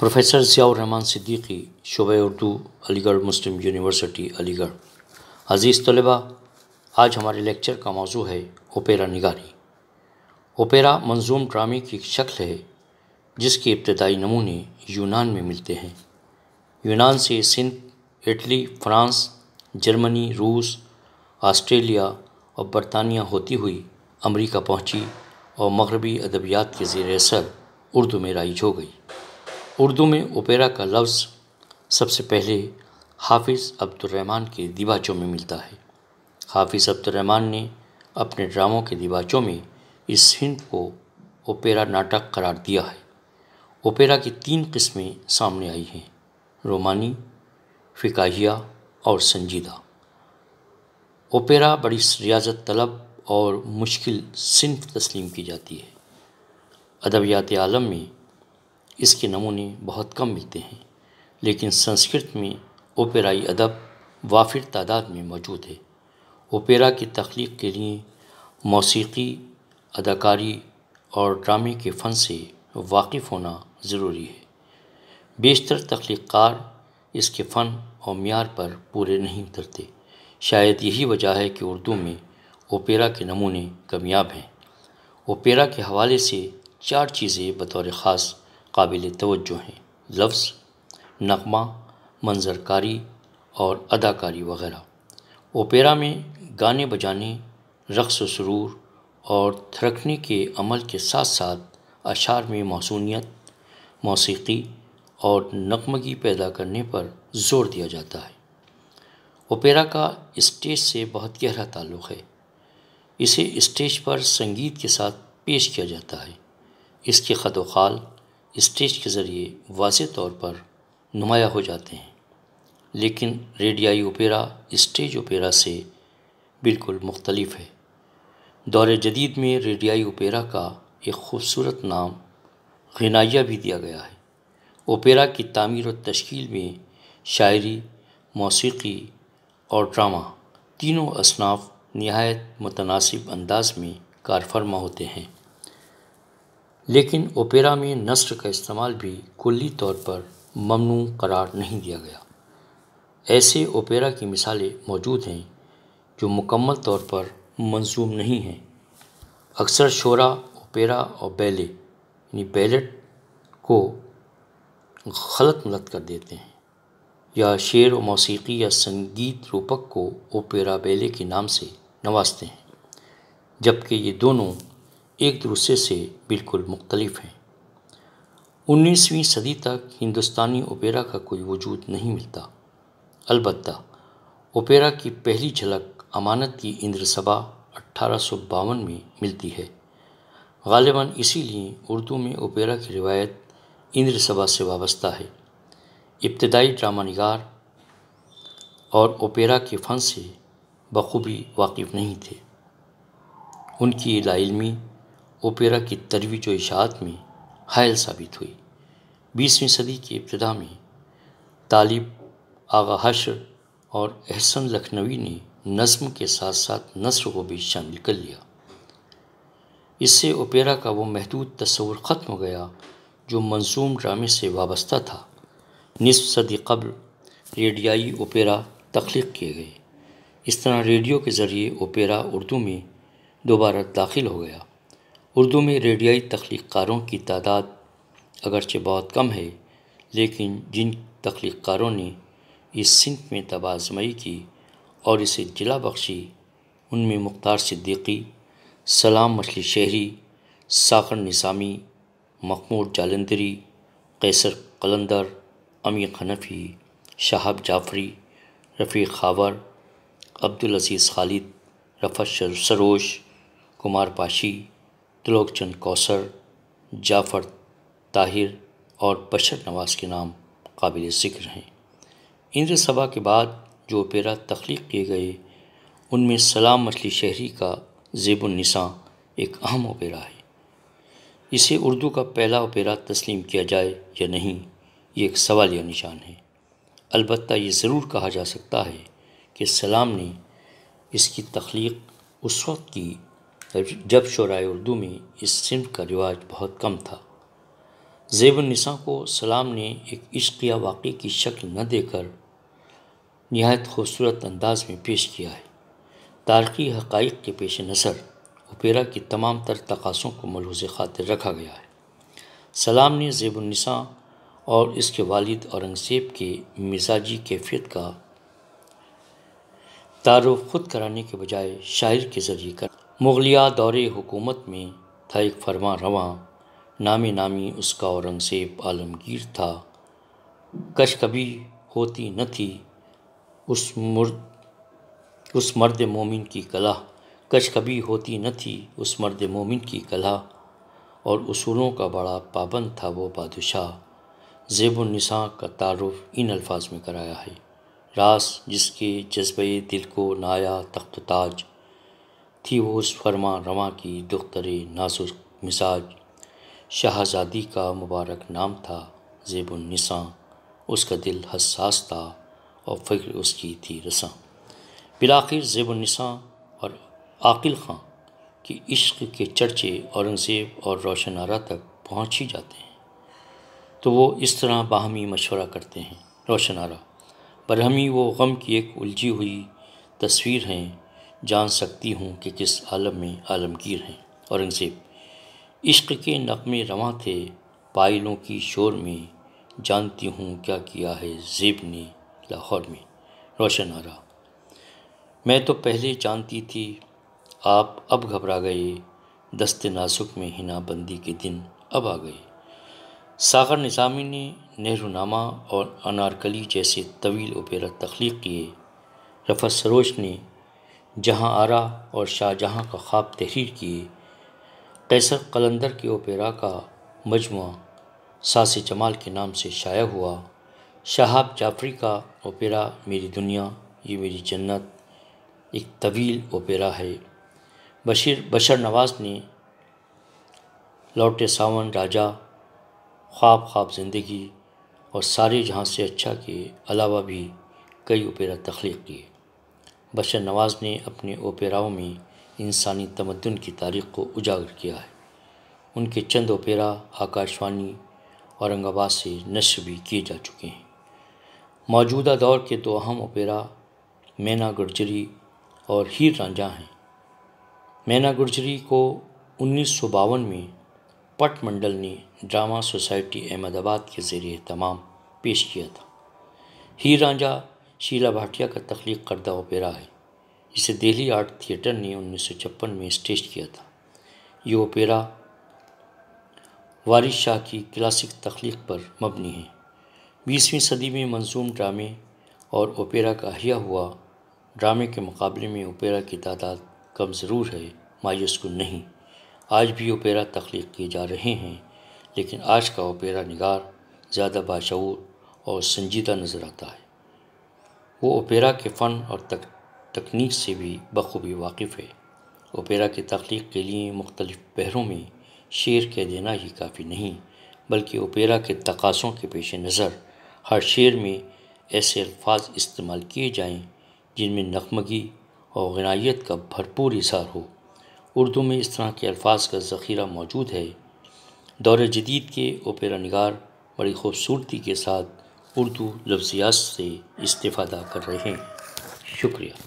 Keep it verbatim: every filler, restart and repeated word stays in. Professor Zia ur Rahman Siddiqui शोबे उर्दू अलीगढ़ मुस्लिम university Aligarh. अज़ीज़ तलबा, आज हमारे लेक्चर का मौजू है ओपेरा निगारी। ओपेरा मंजूम ड्रामे की एक शक्ल है जिसके इब्तदाई नमूने यूनान में मिलते हैं। यूनान से सिंध, इटली, फ्रांस, जर्मनी, रूस, ऑस्ट्रेलिया और बरतानिया होती हुई अमरीका पहुँची और मगरबी अदबियात के ज़ेर असर उर्दू में राइज हो गई। उर्दू में ओपेरा का लफ्ज़ सबसे पहले हाफिज़ अब्दुर रहमान के दिवाचों में मिलता है। हाफिज़ अब्दुर रहमान ने अपने ड्रामों के दिवाचों में इस हिंद को ओपेरा नाटक करार दिया है। ओपेरा की तीन किस्में सामने आई हैं, रोमानी, फ़िकाहिया और संजीदा। ओपेरा बड़ी रियाजत तलब और मुश्किल सिंफ तस्लीम की जाती है। अदबियात आलम में इसके नमूने बहुत कम मिलते हैं, लेकिन संस्कृत में ओपेराई अदब वाफिर तादाद में मौजूद है। ओपेरा की तख्लीक के लिए मौसीकी, अदाकारी और ड्रामे के फ़न से वाकिफ़ होना ज़रूरी है। बेशतर तख्लीकार इसके फ़न और म्यार पर पूरे नहीं उतरते। शायद यही वजह है कि उर्दू में ओपेरा के नमूने कामयाब हैं। ओपेरा के हवाले से चार चीज़ें बतौर ख़ास काबिल तवज्जो हैं, लफ्ज़, नगमा, मंजरकारी और अदाकारी वगैरह। ओपेरा में गाने बजाने, रक़्स व सुरूर और थिरकने के अमल के साथ साथ अशार में मौसूनियत, मौसीकी और नगमगी पैदा करने पर जोर दिया जाता है। ओपेरा का स्टेज से बहुत गहरा ताल्लुक़ है। इसे स्टेज पर संगीत के साथ पेश किया जाता है। इसके ख़त व ख़ाल स्टेज के ज़रिए वाज़े तौर पर नुमाया हो जाते हैं, लेकिन रेडियाई ओपेरा स्टेज ओपेरा से बिल्कुल मुख्तलिफ है। दौर जदीद में रेडियाई ओपेरा का एक ख़ूबसूरत नाम गनाइया भी दिया गया है। ओपेरा की तामीर और तश्कील में शायरी, मौसीकी और ड्रामा तीनों असनाफ नहायत मुतनासिब अंदाज में कारफरमा होते हैं, लेकिन ओपेरा में नस्र का इस्तेमाल भी कुल्ली तौर पर ममनू करार नहीं दिया गया। ऐसे ओपेरा की मिसालें मौजूद हैं जो मुकम्मल तौर पर मंजूम नहीं हैं। अक्सर शोरा ओपेरा और बैले यानी बैलेट को गलत मलत कर देते हैं, या शेर व मौसीकी या संगीत रूपक को ओपेरा बैले के नाम से नवाजते हैं, जबकि ये दोनों एक दूसरे से बिल्कुल मुख्तलिफ हैं। उन्नीसवीं सदी तक हिंदुस्तानी ओपेरा का कोई वजूद नहीं मिलता। अलबत्ता ओपेरा की पहली झलक अमानत की इंद्र सभा अट्ठारह सौ बावन में मिलती है। गालिबन इसीलिए उर्दू में ओपेरा की रिवायत इंद्र सभा से वाबस्ता है। इब्तदाई ड्रामा निगार और ओपेरा के फ़न से बखूबी वाकिफ़ नहीं थे। उनकी लाइल्मी ओपेरा की तरवीज व इशाअत में हायल साबित हुई। बीसवीं सदी की इब्तदा में तालिब, आगा हश्र और अहसन लखनवी ने नज़्म के साथ साथ नसर को भी शामिल कर लिया। इससे ओपेरा का वो महदूद तस्वुर ख़त्म हो गया जो मंसूम ड्रामे से वाबस्ता था। निस्फ सदी क़ब्ल रेडियाई ओपेरा तख्लीक किए गए। इस तरह रेडियो के ज़रिए ओपेरा उर्दू में दोबारा दाखिल हो गया। उर्दू में रेडियाई तख्लीकारों की तादाद अगरचे बहुत कम है, लेकिन जिन तख्लीकारों ने इस सिंफ में तबाज़मई की और इसे जिला बख्शी, उनमें मुख्तार सिद्दीकी, सलाम मछली शहरी, सागर निज़ामी, मखमूर जालंदरी, कैसर कलंदर, अमीर हनफ़ी, शहब जाफ़री, रफ़ीक खावर, अब्दुल अज़ीज़ खालिद, रफ़त सरोश, कुमार पाशी, तिलोक चंद कौसर, जाफ़र ताहिर और बशर नवाज़ के नाम काबिल ज़िक्र हैं। इंद्र सभा के बाद जो ओपेरा तख्लीक किए गए, उनमें सलाम मछली शहरी का ज़ेबुन-निसा एक अहम ओपेरा है। इसे उर्दू का पहला ओपेरा तस्लीम किया जाए या नहीं, ये एक सवालिया निशान है। अलबत्ता ये ज़रूर कहा जा सकता है कि सलाम ने इसकी तख्लीक उस वक्त की जब शोराए उर्दू में इस सिंफ का रिवाज बहुत कम था। ज़ेब-उन-निसा को सलाम ने एक इश्क या वाक़े की शक्ल न देकर निहायत खूबसूरत अंदाज में पेश किया है। तारकी हक़ाइक़ के पेश नज़र ओपेरा की तमाम तर तकासों को मलहूज़ ख़ातिर रखा गया है। सलाम ने ज़ेब-उन-निसा और इसके वालिद औरंगज़ेब के मिजाजी कैफियत का तारुफ ख़ुद कराने के बजाय शायर के ज़रिए कर मुग़लिया दौरे हुकूमत में था एक फरमा रवां, नामी नामी उसका औरंगज़ेब आलमगीर था, कश कभी होती न थी उस मर्द उस मर्द मोमिन की कला कश कभी होती न थी उस मर्द मोमिन की कला और उसूलों का बड़ा पाबंद था वो बादशाह। ज़ेब-उन-निसा का तारुफ इन अल्फाज में कराया है। रास जिसके जज्बे दिल को नाया तख्त ताज थी वो उस फरमा रवा की दुख्तरे नाजुक मिजाज, शाहजादी का मुबारक नाम था ज़ेब-उन-निसा, उसका दिल हसास था और फिक्र उसकी थी रसां। बिलाखिर ज़ेब-उन-निसा और आकिल खां के इश्क के चर्चे औरंगज़ेब और रोशनारा तक पहुँच ही जाते हैं, तो वो इस तरह बाहमी मशवरा करते हैं। रोशनारा बरहमी वो गम की एक उलझी हुई तस्वीर हैं, जान सकती हूँ कि किस आलम में आलमगीर हैं। औरंगज़ेब इश्क के नगमे रवां थे पायलों की शोर में, जानती हूँ क्या किया है ज़ेब ने लाहौर में। रोशन आरा मैं तो पहले जानती थी आप अब घबरा गए, दस्ते नाजुक में हिनाबंदी के दिन अब आ गए। सागर निज़ामी ने नेहरू नामा और अनारकली जैसे तवील ओपेरा तख्लीक किए। रफ़त सरोश ने जहां आरा और शाहजहां का ख्वाब तहरीर किए। कैसर कलंदर के ओपेरा का मजमुआ सासे जमाल के नाम से शाया हुआ। शहाब जाफरी का ओपेरा मेरी दुनिया ये मेरी जन्नत एक तवील ओपेरा है। बशीर बशर नवाज़ ने लौटे सावन राजा ख्वाब ख्वाब जिंदगी और सारे जहां से अच्छा के अलावा भी कई ओपेरा तख्लीक किए। बशर नवाज़ ने अपने ओपेराओं में इंसानी तमद्दुन की तारीख़ को उजागर किया है। उनके चंद ओपेरा आकाशवाणी औरंगाबाद से नश्र भी किए जा चुके हैं। मौजूदा दौर के दो अहम ओपेरा मैना गुर्जरी और हीर रांझा हैं। मैना गुर्जरी को उन्नीस सौ बावन में पटमंडल ने ड्रामा सोसाइटी अहमदाबाद के ज़रिए तमाम पेश किया था। हीर रांझा शीला भाटिया का तख्लीक करदा ओपेरा है, जिसे दिल्ली आर्ट थिएटर ने उन्नीस सौ छप्पन में स्टेज किया था। ये ओपेरा वारिस शाह की क्लासिक तख्लीक पर मबनी है। बीसवीं सदी में मंजूम ड्रामे और ओपेरा का अहिया हुआ। ड्रामे के मुकाबले में ओपेरा की तादाद कम ज़रूर है, मायूस कुन नहीं। आज भी ओपेरा तख्लीक किए जा रहे हैं, लेकिन आज का ओपेरा निगार ज़्यादा बाशऊर और संजीदा नज़र आता है। वो ओपेरा के फ़न और तक तकनीक से भी बखूबी वाकिफ़ है। ओपेरा के तख्लीक के लिए मुख्तलिफ़ पहरों में शेर कह देना ही काफ़ी नहीं, बल्कि ओपेरा के तकाज़ों के पेश नज़र हर शेर में ऐसे अल्फाज इस्तेमाल किए जाएं जिनमें नगमगी और गनायत का भरपूर इज़हार हो। उर्दू में इस तरह के अल्फाज का ज़ख़ीरा मौजूद है। दौर जदीद के ओपेरा निगार बड़ी ख़ूबसूरती के साथ उर्दू लफ्ज़ियात से इस्तिफ़ादा कर रहे हैं। शुक्रिया।